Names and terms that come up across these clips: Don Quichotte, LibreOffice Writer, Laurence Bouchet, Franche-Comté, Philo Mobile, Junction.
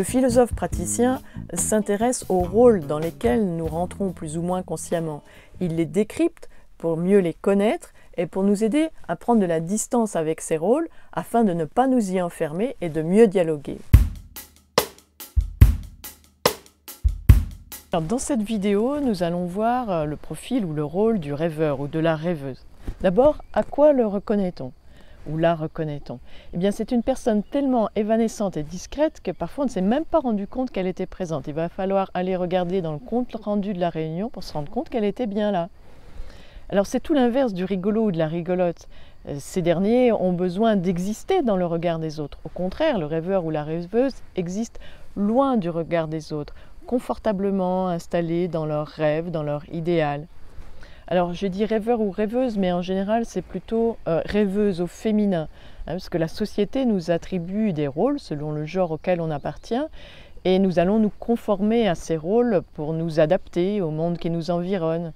Le philosophe praticien s'intéresse aux rôles dans lesquels nous rentrons plus ou moins consciemment. Il les décrypte pour mieux les connaître et pour nous aider à prendre de la distance avec ces rôles afin de ne pas nous y enfermer et de mieux dialoguer. Alors dans cette vidéo, nous allons voir le profil ou le rôle du rêveur ou de la rêveuse. D'abord, à quoi le reconnaît-on ou la reconnaît-on? Eh bien, c'est une personne tellement évanescente et discrète que parfois on ne s'est même pas rendu compte qu'elle était présente. Il va falloir aller regarder dans le compte rendu de la réunion pour se rendre compte qu'elle était bien là. Alors c'est tout l'inverse du rigolo ou de la rigolote. Ces derniers ont besoin d'exister dans le regard des autres. Au contraire, le rêveur ou la rêveuse existe loin du regard des autres, confortablement installés dans leurs rêves, dans leur idéal. Alors je dis rêveur ou rêveuse, mais en général c'est plutôt rêveuse au féminin, hein, parce que la société nous attribue des rôles selon le genre auquel on appartient, et nous allons nous conformer à ces rôles pour nous adapter au monde qui nous environne.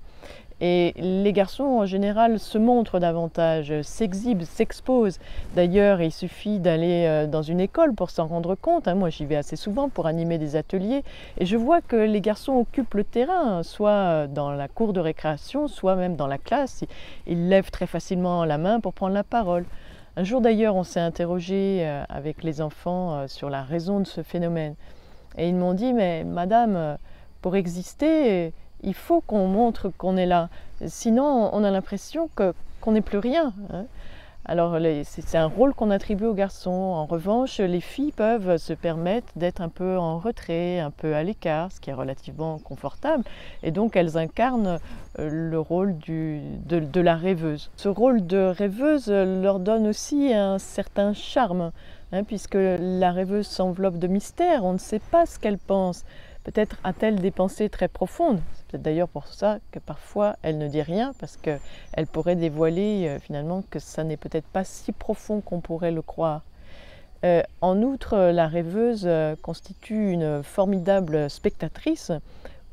Et les garçons, en général, se montrent davantage, s'exhibent, s'exposent. D'ailleurs, il suffit d'aller dans une école pour s'en rendre compte. Moi, j'y vais assez souvent pour animer des ateliers. Et je vois que les garçons occupent le terrain, soit dans la cour de récréation, soit même dans la classe. Ils lèvent très facilement la main pour prendre la parole. Un jour, d'ailleurs, on s'est interrogé avec les enfants sur la raison de ce phénomène. Et ils m'ont dit, mais madame, pour exister, il faut qu'on montre qu'on est là, sinon on a l'impression qu'on n'est plus rien. Alors c'est un rôle qu'on attribue aux garçons. En revanche, les filles peuvent se permettre d'être un peu en retrait, un peu à l'écart, ce qui est relativement confortable. Et donc elles incarnent le rôle de la rêveuse. Ce rôle de rêveuse leur donne aussi un certain charme, puisque la rêveuse s'enveloppe de mystère, on ne sait pas ce qu'elle pense. Peut-être a-t-elle des pensées très profondes. C'est peut-être d'ailleurs pour ça que parfois elle ne dit rien, parce qu'elle pourrait dévoiler finalement que ça n'est peut-être pas si profond qu'on pourrait le croire. En outre, la rêveuse constitue une formidable spectatrice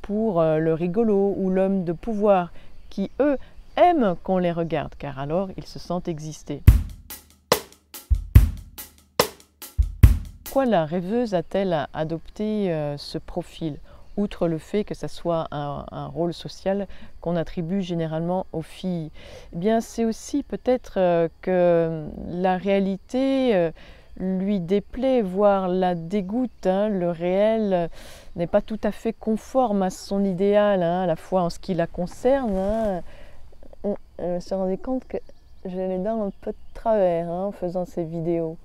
pour le rigolo ou l'homme de pouvoir, qui eux aiment qu'on les regarde, car alors ils se sentent exister. Pourquoi la rêveuse a-t-elle adopté ce profil, outre le fait que ça soit un rôle social qu'on attribue généralement aux filles? Eh bien, c'est aussi peut-être que la réalité lui déplaît, voire la dégoûte. Le réel n'est pas tout à fait conforme à son idéal, à la fois en ce qui la concerne. Je me suis rendu compte que j'ai les dents un peu de travers en faisant ces vidéos.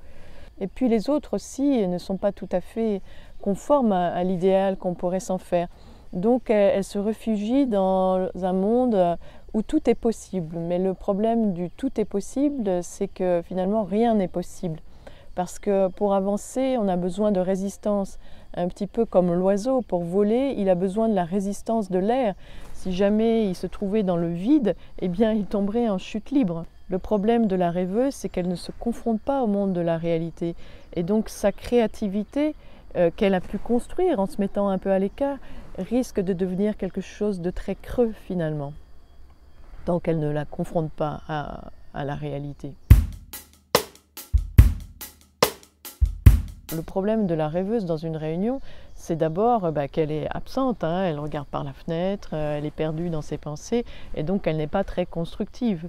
Et puis les autres aussi ne sont pas tout à fait conformes à l'idéal qu'on pourrait s'en faire. Donc elles se réfugient dans un monde où tout est possible. Mais le problème du tout est possible, c'est que finalement rien n'est possible. Parce que pour avancer, on a besoin de résistance. Un petit peu comme l'oiseau, pour voler, il a besoin de la résistance de l'air. Si jamais il se trouvait dans le vide, eh bien il tomberait en chute libre. Le problème de la rêveuse, c'est qu'elle ne se confronte pas au monde de la réalité. Et donc sa créativité qu'elle a pu construire en se mettant un peu à l'écart risque de devenir quelque chose de très creux finalement, tant qu'elle ne la confronte pas à la réalité. Le problème de la rêveuse dans une réunion, c'est d'abord qu'elle est absente, elle regarde par la fenêtre, elle est perdue dans ses pensées et donc elle n'est pas très constructive.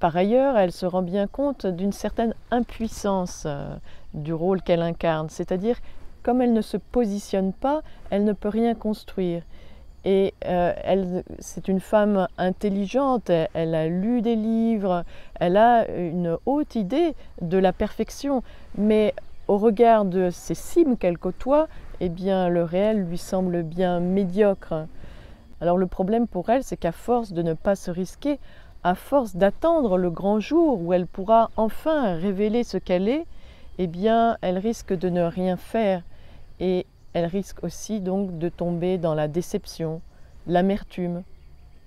Par ailleurs, elle se rend bien compte d'une certaine impuissance du rôle qu'elle incarne, c'est-à-dire comme elle ne se positionne pas, elle ne peut rien construire. Et c'est une femme intelligente, elle a lu des livres, elle a une haute idée de la perfection, mais au regard de ces cimes qu'elle côtoie, eh bien, le réel lui semble bien médiocre. Alors le problème pour elle, c'est qu'à force de ne pas se risquer, à force d'attendre le grand jour où elle pourra enfin révéler ce qu'elle est, eh bien, elle risque de ne rien faire et elle risque aussi donc de tomber dans la déception, l'amertume.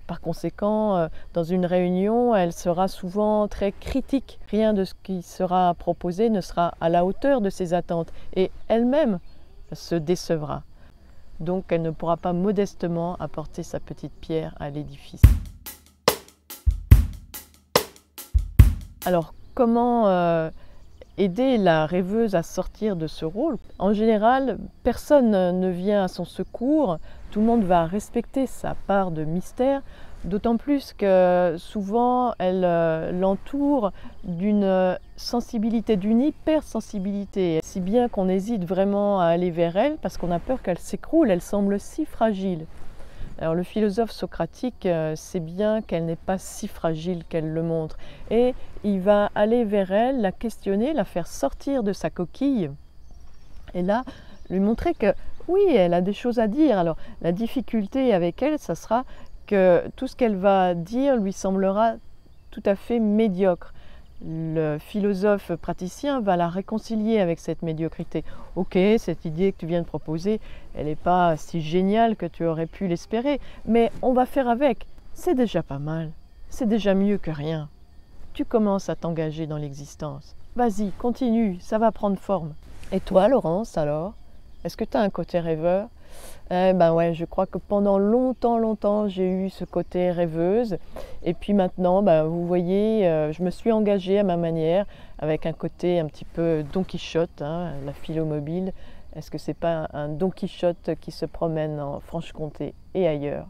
Par conséquent, dans une réunion, elle sera souvent très critique. Rien de ce qui sera proposé ne sera à la hauteur de ses attentes et elle-même se décevra. Donc, elle ne pourra pas modestement apporter sa petite pierre à l'édifice. Alors, comment aider la rêveuse à sortir de ce rôle. En général, personne ne vient à son secours, tout le monde va respecter sa part de mystère, d'autant plus que souvent elle l'entoure d'une sensibilité, d'une hypersensibilité, si bien qu'on hésite vraiment à aller vers elle parce qu'on a peur qu'elle s'écroule, elle semble si fragile. Alors le philosophe socratique sait bien qu'elle n'est pas si fragile qu'elle le montre et il va aller vers elle, la questionner, la faire sortir de sa coquille et là lui montrer que oui, elle a des choses à dire. Alors la difficulté avec elle, ça sera que tout ce qu'elle va dire lui semblera tout à fait médiocre. Le philosophe praticien va la réconcilier avec cette médiocrité. Ok, cette idée que tu viens de proposer, elle n'est pas si géniale que tu aurais pu l'espérer, mais on va faire avec. C'est déjà pas mal, c'est déjà mieux que rien. Tu commences à t'engager dans l'existence. Vas-y, continue, ça va prendre forme. Et toi, Laurence, alors ? Est-ce que tu as un côté rêveur ? Eh ben ouais, je crois que pendant longtemps, j'ai eu ce côté rêveuse. Et puis maintenant, ben, vous voyez, je me suis engagée à ma manière, avec un côté un petit peu Don Quichotte, hein, la Philo Mobile. Est-ce que c'est pas un Don Quichotte qui se promène en Franche-Comté et ailleurs ?